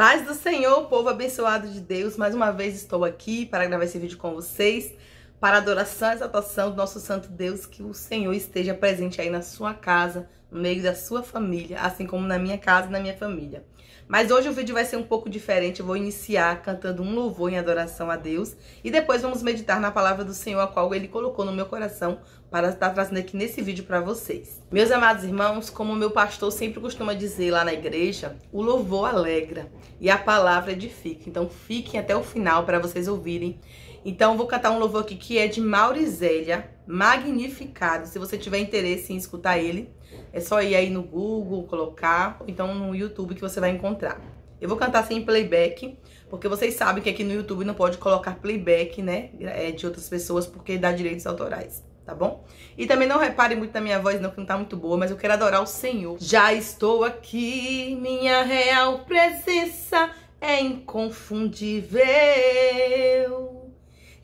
Paz do Senhor, povo abençoado de Deus, mais uma vez estou aqui para gravar esse vídeo com vocês, para adoração e exaltação do nosso santo Deus, que o Senhor esteja presente aí na sua casa, no meio da sua família, assim como na minha casa e na minha família. Mas hoje o vídeo vai ser um pouco diferente, eu vou iniciar cantando um louvor em adoração a Deus e depois vamos meditar na palavra do Senhor, a qual Ele colocou no meu coração para estar trazendo aqui nesse vídeo para vocês. Meus amados irmãos, como o meu pastor sempre costuma dizer lá na igreja, o louvor alegra e a palavra edifica. Então fiquem até o final para vocês ouvirem. Então vou cantar um louvor aqui que é de Maurizélia, Magnificado. Se você tiver interesse em escutar ele, é só ir aí no Google, colocar, ou então no YouTube que você vai encontrar. Eu vou cantar sem playback, porque vocês sabem que aqui no YouTube não pode colocar playback, né, de outras pessoas, porque dá direitos autorais, tá bom? E também não reparem muito na minha voz não, que não tá muito boa, mas eu quero adorar o Senhor. Já estou aqui, minha real presença é inconfundível.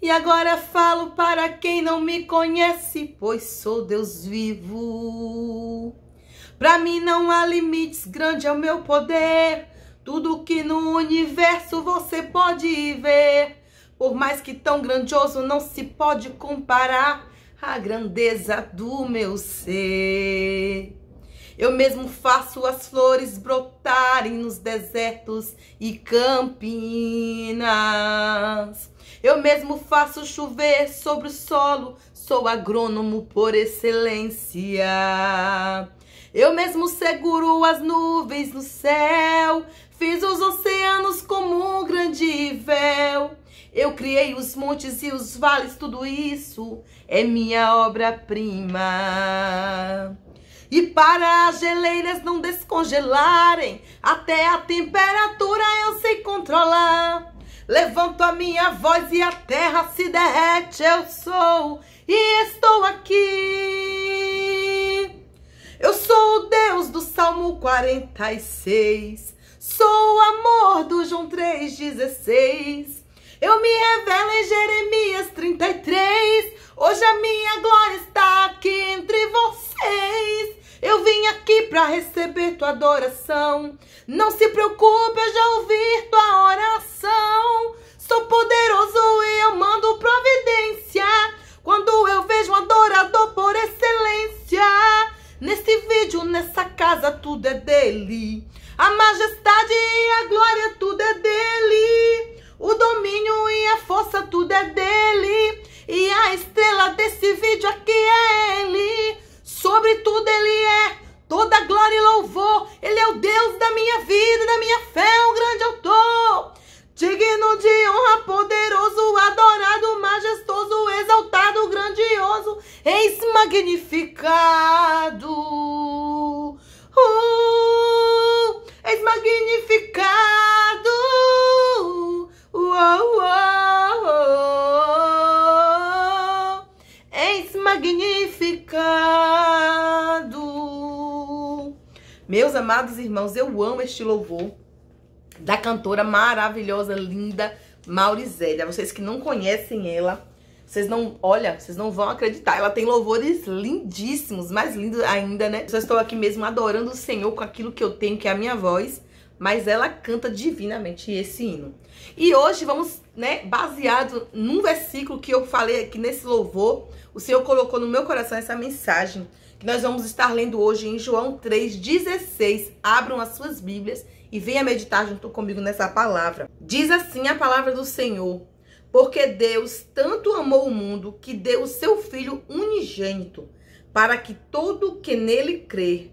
E agora falo para quem não me conhece, pois sou Deus vivo. Pra mim não há limites, grande é o meu poder. Tudo que no universo você pode ver. Por mais que tão grandioso não se pode comparar à grandeza do meu ser. Eu mesmo faço as flores brotarem nos desertos e campinas. Eu mesmo faço chover sobre o solo, sou agrônomo por excelência. Eu mesmo seguro as nuvens no céu, fiz os oceanos como um grande véu. Eu criei os montes e os vales, tudo isso é minha obra-prima. E para as geleiras não descongelarem, até a temperatura eu sei controlar. Levanto a minha voz e a terra se derrete, eu sou e estou aqui. Eu sou o Deus do Salmo 46, sou o amor do João 3,16. Eu me revelo em Jeremias 33, hoje a minha glória está aqui entre vocês. Eu vim aqui para receber tua adoração, não se preocupe, eu já ouvi tua oração. Sou poderoso e eu mando providência, quando eu vejo um adorador por excelência. Nesse vídeo, nessa casa, tudo é dele, a majestade e a glória, tudo é dele. O domínio e a força, tudo é dele. E a estrela desse vídeo aqui é ele. Sobre tudo ele é, toda glória e louvor. Ele é o Deus da minha vida, da minha fé, o grande autor. Digno de honra, poderoso, adorado, majestoso, exaltado, grandioso, eis magnificado. Eis magnificado. Eis magnificado. Meus amados irmãos, eu amo este louvor da cantora maravilhosa, linda, Maurizélia. Vocês que não conhecem ela, vocês não vão acreditar. Ela tem louvores lindíssimos, mais lindos ainda, né? Eu só estou aqui mesmo adorando o Senhor com aquilo que eu tenho, que é a minha voz. Mas ela canta divinamente esse hino. E hoje vamos, né, baseado num versículo que eu falei aqui nesse louvor, o Senhor colocou no meu coração essa mensagem, que nós vamos estar lendo hoje em João 3,16. Abram as suas Bíblias e venha meditar junto comigo nessa palavra. Diz assim a palavra do Senhor: porque Deus tanto amou o mundo que deu o seu Filho unigênito, para que todo que nele crer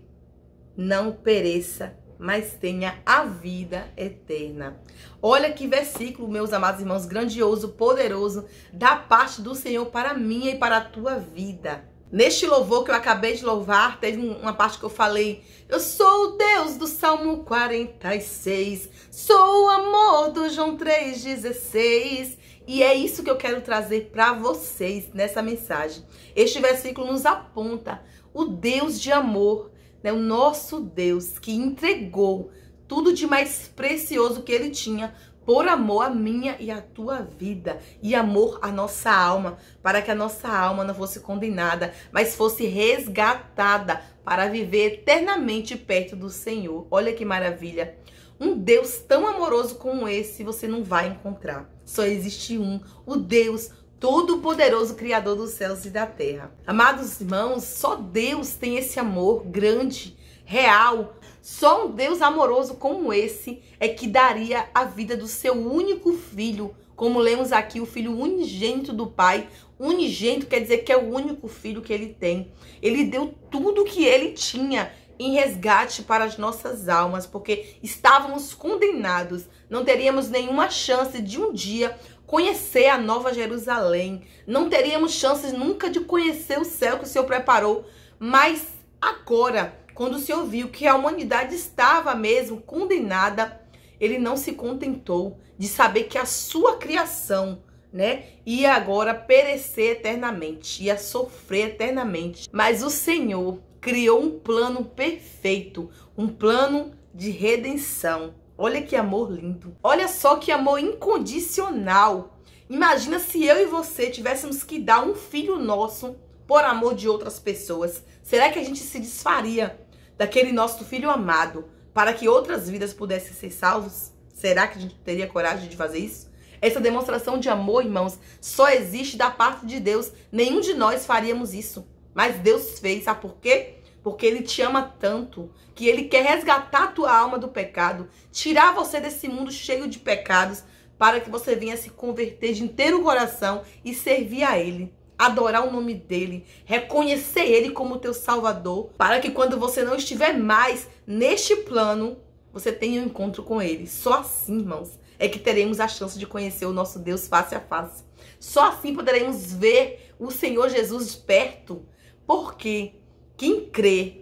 não pereça, mas tenha a vida eterna. Olha que versículo, meus amados irmãos, grandioso, poderoso, da parte do Senhor para a minha e para a tua vida. Neste louvor que eu acabei de louvar, teve uma parte que eu falei: eu sou o Deus do Salmo 46, sou o amor do João 3,16. E é isso que eu quero trazer para vocês nessa mensagem. Este versículo nos aponta o Deus de amor, né, o nosso Deus que entregou tudo de mais precioso que ele tinha por amor à minha e à tua vida, e amor à nossa alma, para que a nossa alma não fosse condenada, mas fosse resgatada para viver eternamente perto do Senhor. Olha que maravilha! Um Deus tão amoroso como esse você não vai encontrar. Só existe um, o Deus Todo-Poderoso, Criador dos céus e da terra. Amados irmãos, só Deus tem esse amor grande, real. Só um Deus amoroso como esse é que daria a vida do seu único filho. Como lemos aqui, o filho unigênito do Pai. Unigênito quer dizer que é o único filho que ele tem. Ele deu tudo o que ele tinha em resgate para as nossas almas, porque estávamos condenados. Não teríamos nenhuma chance de um dia conhecer a Nova Jerusalém. Não teríamos chances nunca de conhecer o céu que o Senhor preparou. Mas agora, quando o Senhor viu que a humanidade estava mesmo condenada, ele não se contentou de saber que a sua criação, né, ia agora perecer eternamente, ia sofrer eternamente. Mas o Senhor criou um plano perfeito, um plano de redenção. Olha que amor lindo. Olha só que amor incondicional. Imagina se eu e você tivéssemos que dar um filho nosso por amor de outras pessoas. Será que a gente se desfaria daquele nosso filho amado para que outras vidas pudessem ser salvos? Será que a gente teria coragem de fazer isso? Essa demonstração de amor, irmãos, só existe da parte de Deus. Nenhum de nós faríamos isso. Mas Deus fez, sabe por quê? Porque ele te ama tanto, que ele quer resgatar a tua alma do pecado, tirar você desse mundo cheio de pecados, para que você venha se converter de inteiro coração e servir a ele, adorar o nome dele, reconhecer ele como teu salvador, para que quando você não estiver mais neste plano, você tenha um encontro com ele. Só assim, irmãos, é que teremos a chance de conhecer o nosso Deus face a face. Só assim poderemos ver o Senhor Jesus de perto, porque quem crê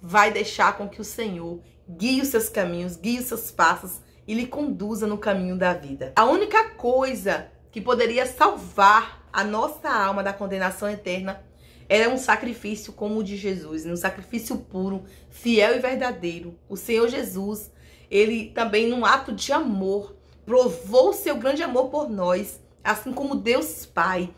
vai deixar com que o Senhor guie os seus caminhos, guie os seus passos e lhe conduza no caminho da vida. A única coisa que poderia salvar a nossa alma da condenação eterna era um sacrifício como o de Jesus, um sacrifício puro, fiel e verdadeiro. O Senhor Jesus, ele também, num ato de amor, provou o seu grande amor por nós, assim como Deus Pai.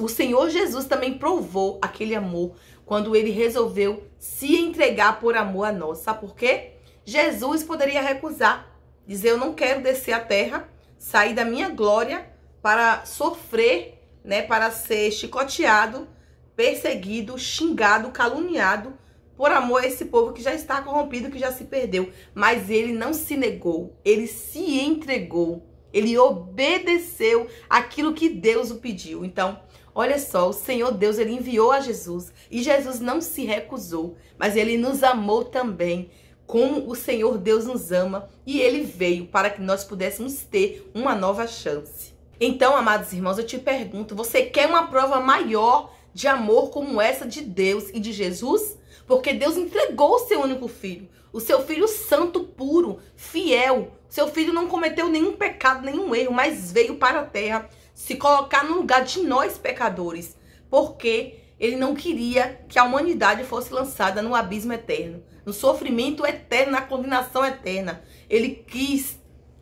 O Senhor Jesus também provou aquele amor quando ele resolveu se entregar por amor a nós. Sabe por quê? Jesus poderia recusar, dizer: eu não quero descer à terra, sair da minha glória para sofrer, né, para ser chicoteado, perseguido, xingado, caluniado por amor a esse povo que já está corrompido, que já se perdeu. Mas ele não se negou, ele se entregou. Ele obedeceu aquilo que Deus o pediu. Então, olha só, o Senhor Deus, ele enviou a Jesus e Jesus não se recusou, mas ele nos amou também, como o Senhor Deus nos ama, e ele veio para que nós pudéssemos ter uma nova chance. Então, amados irmãos, eu te pergunto, você quer uma prova maior de amor como essa de Deus e de Jesus? Porque Deus entregou o seu único filho, o seu filho santo, puro, fiel. Seu filho não cometeu nenhum pecado, nenhum erro, mas veio para a terra se colocar no lugar de nós pecadores, porque ele não queria que a humanidade fosse lançada no abismo eterno, no sofrimento eterno, na condenação eterna. Ele quis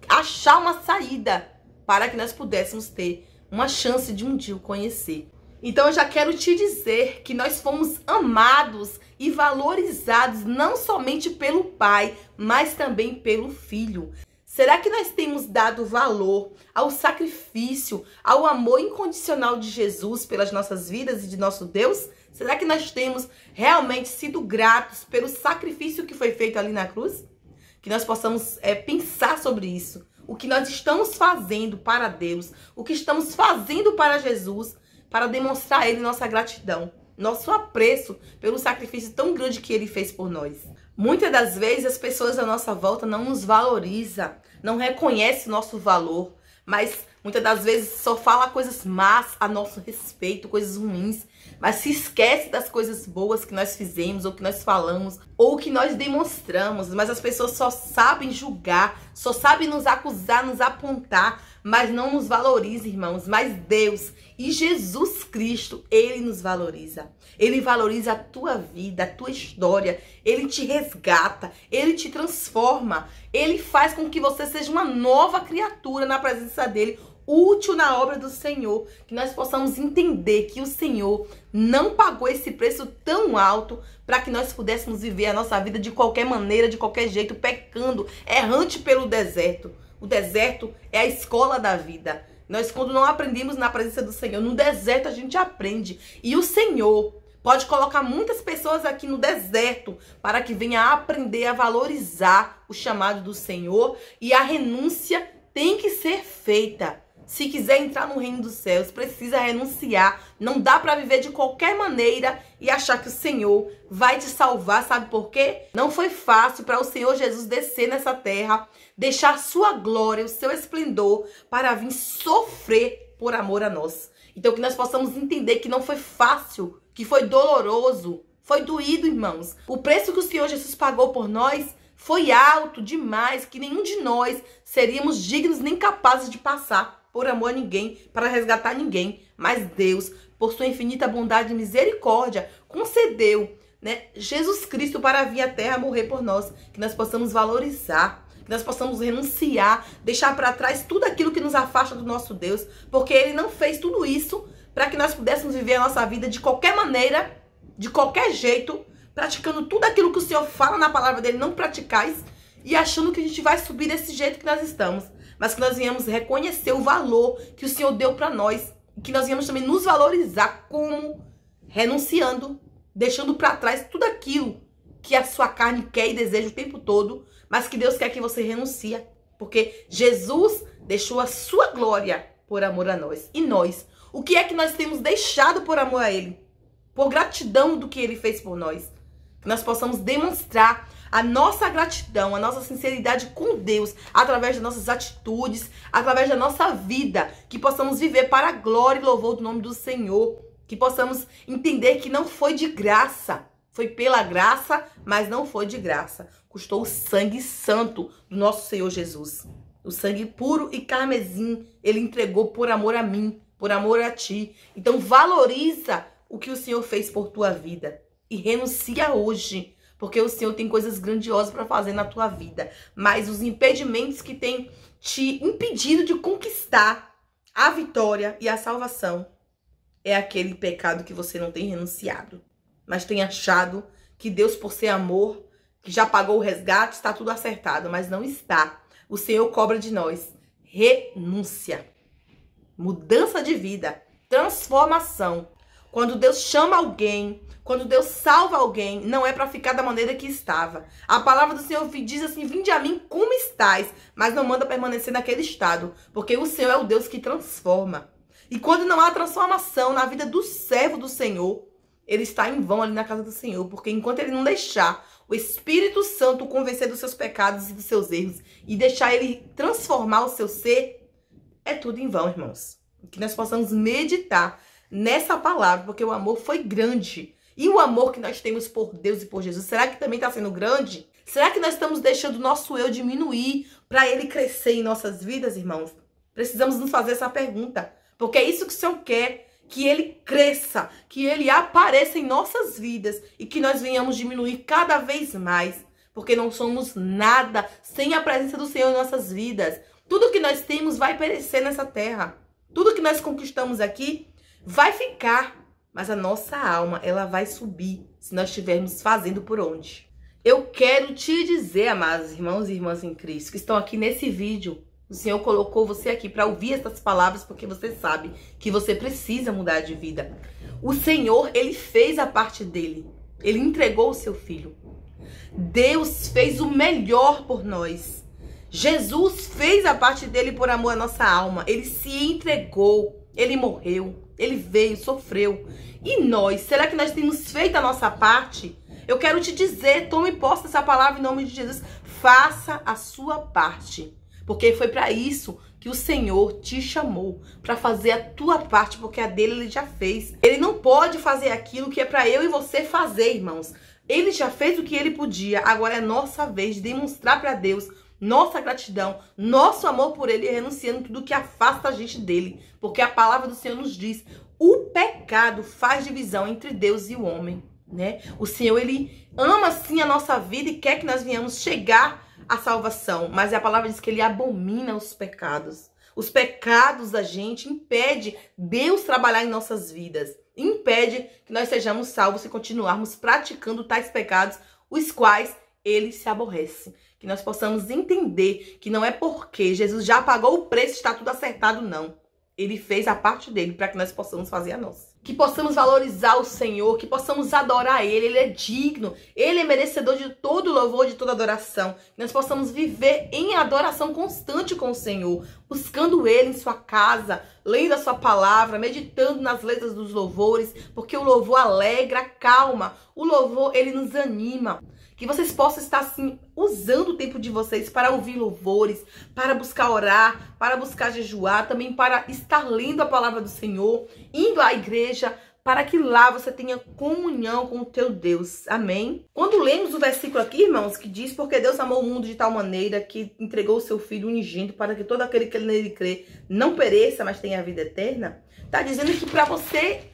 achar uma saída para que nós pudéssemos ter uma chance de um dia o conhecer. Então eu já quero te dizer que nós fomos amados e valorizados não somente pelo Pai, mas também pelo Filho. Será que nós temos dado valor ao sacrifício, ao amor incondicional de Jesus pelas nossas vidas e de nosso Deus? Será que nós temos realmente sido gratos pelo sacrifício que foi feito ali na cruz? Que nós possamos pensar sobre isso. O que nós estamos fazendo para Deus, o que estamos fazendo para Jesus, para demonstrar a ele nossa gratidão, nosso apreço pelo sacrifício tão grande que ele fez por nós. Muitas das vezes as pessoas à nossa volta não nos valorizam, não reconhecem o nosso valor, mas muitas das vezes só fala coisas más a nosso respeito, coisas ruins, mas se esquece das coisas boas que nós fizemos, ou que nós falamos, ou que nós demonstramos. Mas as pessoas só sabem julgar, só sabem nos acusar, nos apontar, mas não nos valoriza, irmãos. Mas Deus e Jesus Cristo, ele nos valoriza. Ele valoriza a tua vida, a tua história. Ele te resgata, ele te transforma. Ele faz com que você seja uma nova criatura na presença dele, útil na obra do Senhor, que nós possamos entender que o Senhor não pagou esse preço tão alto para que nós pudéssemos viver a nossa vida de qualquer maneira, de qualquer jeito, pecando, errante pelo deserto. O deserto é a escola da vida. Nós, quando não aprendemos na presença do Senhor, no deserto a gente aprende. E o Senhor pode colocar muitas pessoas aqui no deserto para que venha a aprender a valorizar o chamado do Senhor, e a renúncia tem que ser feita. Se quiser entrar no reino dos céus, precisa renunciar. Não dá para viver de qualquer maneira e achar que o Senhor vai te salvar. Sabe por quê? Não foi fácil para o Senhor Jesus descer nessa terra, deixar sua glória, o seu esplendor, para vir sofrer por amor a nós. Então que nós possamos entender que não foi fácil, que foi doloroso, foi doído, irmãos. O preço que o Senhor Jesus pagou por nós foi alto demais, que nenhum de nós seríamos dignos nem capazes de passar, por amor a ninguém, para resgatar ninguém. Mas Deus, por sua infinita bondade e misericórdia, concedeu, né, Jesus Cristo para vir à terra morrer por nós. Que nós possamos valorizar, que nós possamos renunciar, deixar para trás tudo aquilo que nos afasta do nosso Deus, porque Ele não fez tudo isso para que nós pudéssemos viver a nossa vida de qualquer maneira, de qualquer jeito, praticando tudo aquilo que o Senhor fala na palavra dEle, não praticais, e achando que a gente vai subir desse jeito que nós estamos. Mas que nós venhamos reconhecer o valor que o Senhor deu para nós. Que nós venhamos também nos valorizar, como renunciando, deixando para trás tudo aquilo que a sua carne quer e deseja o tempo todo, mas que Deus quer que você renuncie, porque Jesus deixou a sua glória por amor a nós. E nós, o que é que nós temos deixado por amor a Ele? Por gratidão do que Ele fez por nós. Que nós possamos demonstrar a nossa gratidão, a nossa sinceridade com Deus, através das nossas atitudes, através da nossa vida, que possamos viver para a glória e louvor do nome do Senhor, que possamos entender que não foi de graça, foi pela graça, mas não foi de graça. Custou o sangue santo do nosso Senhor Jesus, o sangue puro e carmesim, Ele entregou por amor a mim, por amor a ti. Então valoriza o que o Senhor fez por tua vida e renuncia hoje, porque o Senhor tem coisas grandiosas para fazer na tua vida. Mas os impedimentos que tem te impedido de conquistar a vitória e a salvação é aquele pecado que você não tem renunciado, mas tem achado que Deus, por ser amor, que já pagou o resgate, está tudo acertado. Mas não está. O Senhor cobra de nós renúncia, mudança de vida, transformação. Quando Deus chama alguém, quando Deus salva alguém, não é para ficar da maneira que estava. A palavra do Senhor diz assim: vinde a mim como estais, mas não manda permanecer naquele estado, porque o Senhor é o Deus que transforma. E quando não há transformação na vida do servo do Senhor, ele está em vão ali na casa do Senhor, porque enquanto ele não deixar o Espírito Santo o convencer dos seus pecados e dos seus erros, e deixar ele transformar o seu ser, é tudo em vão, irmãos. Que nós possamos meditar nessa palavra, porque o amor foi grande. E o amor que nós temos por Deus e por Jesus, será que também está sendo grande? Será que nós estamos deixando o nosso eu diminuir para ele crescer em nossas vidas, irmãos? Precisamos nos fazer essa pergunta, porque é isso que o Senhor quer, que ele cresça, que ele apareça em nossas vidas e que nós venhamos diminuir cada vez mais, porque não somos nada sem a presença do Senhor em nossas vidas. Tudo que nós temos vai perecer nessa terra. Tudo que nós conquistamos aqui vai ficar, mas a nossa alma, ela vai subir se nós estivermos fazendo por onde. Eu quero te dizer, amados irmãos e irmãs em Cristo, que estão aqui nesse vídeo, o Senhor colocou você aqui para ouvir essas palavras, porque você sabe que você precisa mudar de vida. O Senhor, Ele fez a parte dEle. Ele entregou o seu Filho. Deus fez o melhor por nós. Jesus fez a parte dEle por amor à nossa alma. Ele se entregou. Ele morreu. Ele veio, sofreu. E nós, será que nós temos feito a nossa parte? Eu quero te dizer, tome posse dessa palavra em nome de Jesus. Faça a sua parte, porque foi para isso que o Senhor te chamou, para fazer a tua parte, porque a dele ele já fez. Ele não pode fazer aquilo que é para eu e você fazer, irmãos. Ele já fez o que ele podia. Agora é nossa vez de demonstrar para Deus nossa gratidão, nosso amor por ele, renunciando tudo que afasta a gente dele. Porque a palavra do Senhor nos diz, o pecado faz divisão entre Deus e o homem, né? O Senhor, ele ama sim a nossa vida e quer que nós venhamos chegar à salvação. Mas a palavra diz que ele abomina os pecados. os pecados da gente impede Deus trabalhar em nossas vidas, impede que nós sejamos salvos se continuarmos praticando tais pecados, os quais ele se aborrece. Que nós possamos entender que não é porque Jesus já pagou o preço, está tudo acertado, não. Ele fez a parte dele para que nós possamos fazer a nossa. Que possamos valorizar o Senhor, que possamos adorar Ele. Ele é digno, Ele é merecedor de todo louvor, de toda adoração. Que nós possamos viver em adoração constante com o Senhor, buscando Ele em sua casa, lendo a sua palavra, meditando nas letras dos louvores, porque o louvor alegra, calma. O louvor, ele nos anima. Que vocês possam estar, assim, usando o tempo de vocês para ouvir louvores, para buscar orar, para buscar jejuar, também para estar lendo a palavra do Senhor, indo à igreja, para que lá você tenha comunhão com o teu Deus. Amém? Quando lemos o versículo aqui, irmãos, que diz, porque Deus amou o mundo de tal maneira que entregou o seu Filho unigênito para que todo aquele que nele crê não pereça, mas tenha a vida eterna, está dizendo que para você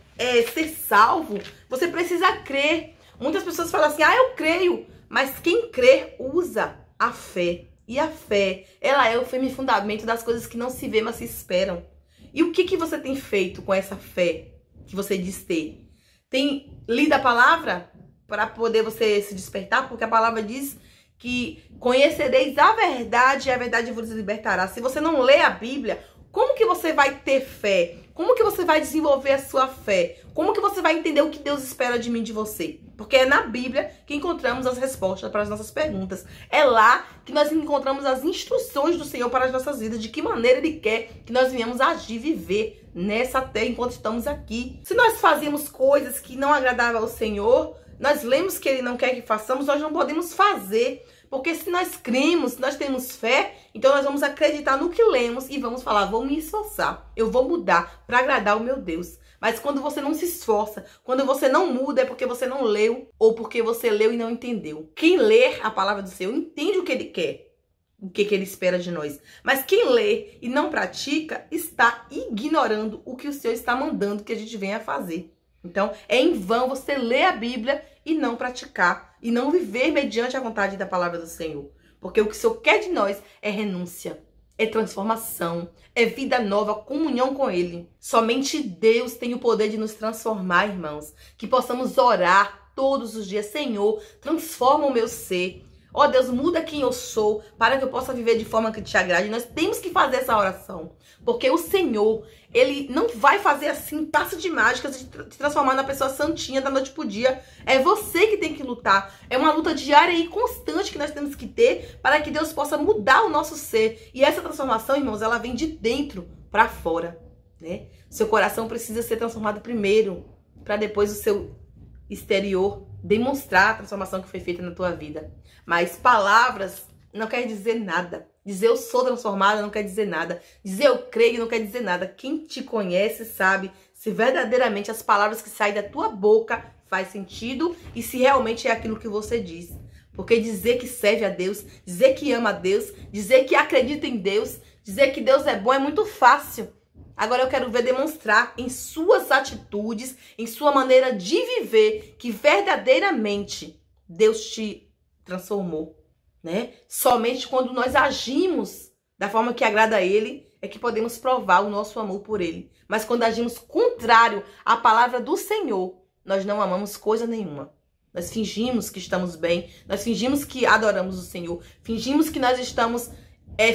ser salvo, você precisa crer. Muitas pessoas falam assim, ah, eu creio. Mas quem crê usa a fé. E a fé, ela é o firme fundamento das coisas que não se vê, mas se esperam. E o que, que você tem feito com essa fé que você diz ter? Tem lido a palavra para poder você se despertar? Porque a palavra diz que conhecereis a verdade e a verdade vos libertará. Se você não lê a Bíblia, como que você vai ter fé? Como que você vai desenvolver a sua fé? Como que você vai entender o que Deus espera de mim e de você? Porque é na Bíblia que encontramos as respostas para as nossas perguntas. É lá que nós encontramos as instruções do Senhor para as nossas vidas. De que maneira Ele quer que nós venhamos agir e viver nessa terra enquanto estamos aqui. Se nós fazíamos coisas que não agradavam ao Senhor, nós lemos que Ele não quer que façamos, nós não podemos fazer. Porque se nós cremos, se nós temos fé, então nós vamos acreditar no que lemos e vamos falar, vou me esforçar, eu vou mudar para agradar o meu Deus. Mas quando você não se esforça, quando você não muda, é porque você não leu ou porque você leu e não entendeu. Quem lê a palavra do Senhor entende o que Ele quer, o que Ele espera de nós. Mas quem lê e não pratica está ignorando o que o Senhor está mandando que a gente venha fazer. Então, é em vão você ler a Bíblia e não praticar, e não viver mediante a vontade da palavra do Senhor. Porque o que o Senhor quer de nós é renúncia, é transformação, é vida nova, comunhão com Ele. Somente Deus tem o poder de nos transformar, irmãos. Que possamos orar todos os dias, Senhor, transforma o meu ser. Ó Deus, muda quem eu sou para que eu possa viver de forma que te agrade. Nós temos que fazer essa oração. Porque o Senhor, Ele não vai fazer assim, passo de mágica, se transformar na pessoa santinha da noite pro dia. É você que tem que lutar. É uma luta diária e constante que nós temos que ter para que Deus possa mudar o nosso ser. E essa transformação, irmãos, ela vem de dentro para fora, né? Seu coração precisa ser transformado primeiro, para depois o seu exterior demonstrar a transformação que foi feita na tua vida. Mas palavras não quer dizer nada. Dizer eu sou transformada não quer dizer nada. Dizer eu creio não quer dizer nada. Quem te conhece sabe se verdadeiramente as palavras que saem da tua boca faz sentido e se realmente é aquilo que você diz. Porque dizer que serve a Deus, dizer que ama a Deus, dizer que acredita em Deus, dizer que Deus é bom é muito fácil. Agora eu quero ver demonstrar em suas atitudes, em sua maneira de viver, que verdadeiramente Deus te transformou, né? Somente quando nós agimos da forma que agrada a Ele, é que podemos provar o nosso amor por Ele. Mas quando agimos contrário à palavra do Senhor, nós não amamos coisa nenhuma. Nós fingimos que estamos bem, nós fingimos que adoramos o Senhor, fingimos que nós estamos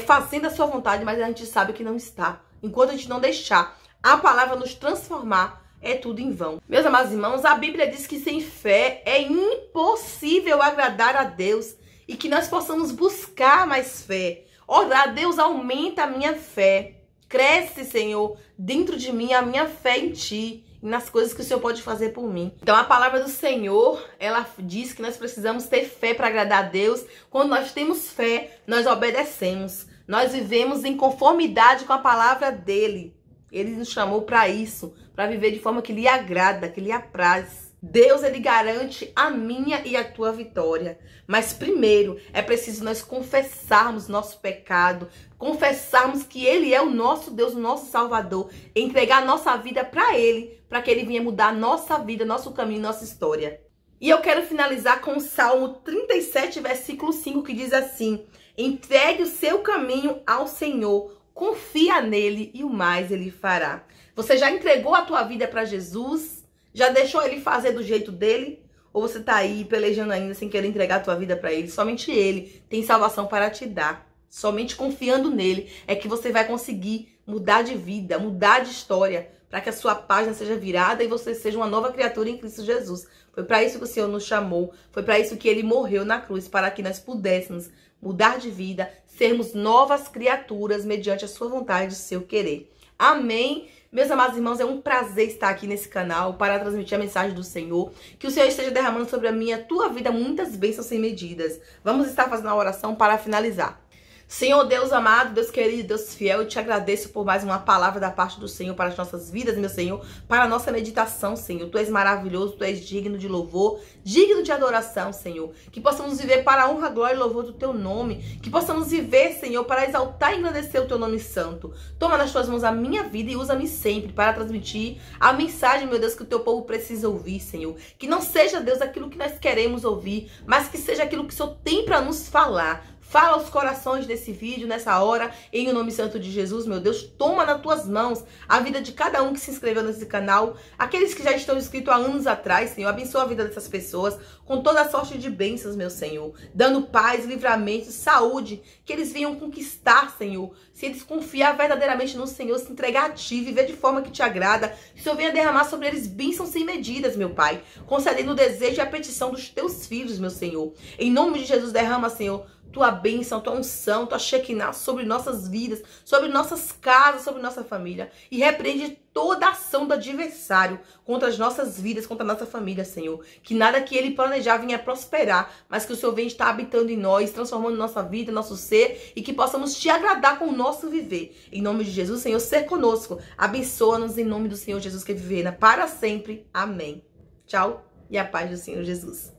fazendo a sua vontade, mas a gente sabe que não está. Enquanto a gente não deixar a palavra nos transformar, é tudo em vão. Meus amados irmãos, a Bíblia diz que sem fé é impossível agradar a Deus e que nós possamos buscar mais fé. Orar, Deus, aumenta a minha fé. Cresce, Senhor, dentro de mim a minha fé em Ti e nas coisas que o Senhor pode fazer por mim. Então, a palavra do Senhor, ela diz que nós precisamos ter fé para agradar a Deus. Quando nós temos fé, nós obedecemos. Nós vivemos em conformidade com a palavra dEle. Ele nos chamou para isso, para viver de forma que lhe agrada, que lhe apraz. Deus, Ele garante a minha e a tua vitória. Mas primeiro, é preciso nós confessarmos nosso pecado, confessarmos que Ele é o nosso Deus, o nosso Salvador, entregar a nossa vida para Ele, para que Ele venha mudar a nossa vida, nosso caminho, nossa história. E eu quero finalizar com o Salmo 37, versículo 5, que diz assim: entregue o seu caminho ao Senhor, confia nele e o mais ele fará. Você já entregou a tua vida para Jesus? Já deixou ele fazer do jeito dele? Ou você tá aí pelejando ainda sem querer entregar a tua vida para ele? Somente ele tem salvação para te dar. Somente confiando nele é que você vai conseguir mudar de vida, mudar de história, para que a sua página seja virada e você seja uma nova criatura em Cristo Jesus. Foi para isso que o Senhor nos chamou, foi para isso que ele morreu na cruz, para que nós pudéssemos mudar de vida, sermos novas criaturas mediante a sua vontade e o seu querer. Amém? Meus amados irmãos, é um prazer estar aqui nesse canal para transmitir a mensagem do Senhor. Que o Senhor esteja derramando sobre a minha, tua vida, muitas bênçãos sem medidas. Vamos estar fazendo a oração para finalizar. Senhor Deus amado, Deus querido, Deus fiel, eu te agradeço por mais uma palavra da parte do Senhor para as nossas vidas, meu Senhor, para a nossa meditação, Senhor. Tu és maravilhoso, Tu és digno de louvor, digno de adoração, Senhor. Que possamos viver para a honra, glória e louvor do Teu nome. Que possamos viver, Senhor, para exaltar e engrandecer o Teu nome santo. Toma nas Tuas mãos a minha vida e usa-me sempre para transmitir a mensagem, meu Deus, que o Teu povo precisa ouvir, Senhor. Que não seja, Deus, aquilo que nós queremos ouvir, mas que seja aquilo que o Senhor tem para nos falar. Fala aos corações desse vídeo, nessa hora, em nome santo de Jesus, meu Deus. Toma nas tuas mãos a vida de cada um que se inscreveu nesse canal. Aqueles que já estão inscritos há anos atrás, Senhor, abençoa a vida dessas pessoas com toda a sorte de bênçãos, meu Senhor. Dando paz, livramento, saúde, que eles venham conquistar, Senhor. Se eles confiar verdadeiramente no Senhor, se entregar a Ti, viver de forma que Te agrada, que o Senhor venha derramar sobre eles bênçãos sem medidas, meu Pai. Concedendo o desejo e a petição dos Teus filhos, meu Senhor. Em nome de Jesus, derrama, Senhor, Tua bênção, Tua unção, Tua Shekinah sobre nossas vidas, sobre nossas casas, sobre nossa família. E repreende toda a ação do adversário contra as nossas vidas, contra a nossa família, Senhor. Que nada que ele planejar venha prosperar, mas que o Senhor venha estar habitando em nós, transformando nossa vida, nosso ser, e que possamos Te agradar com o nosso viver. Em nome de Jesus, Senhor, ser conosco. Abençoa-nos em nome do Senhor Jesus, que viverá para sempre. Amém. Tchau e a paz do Senhor Jesus.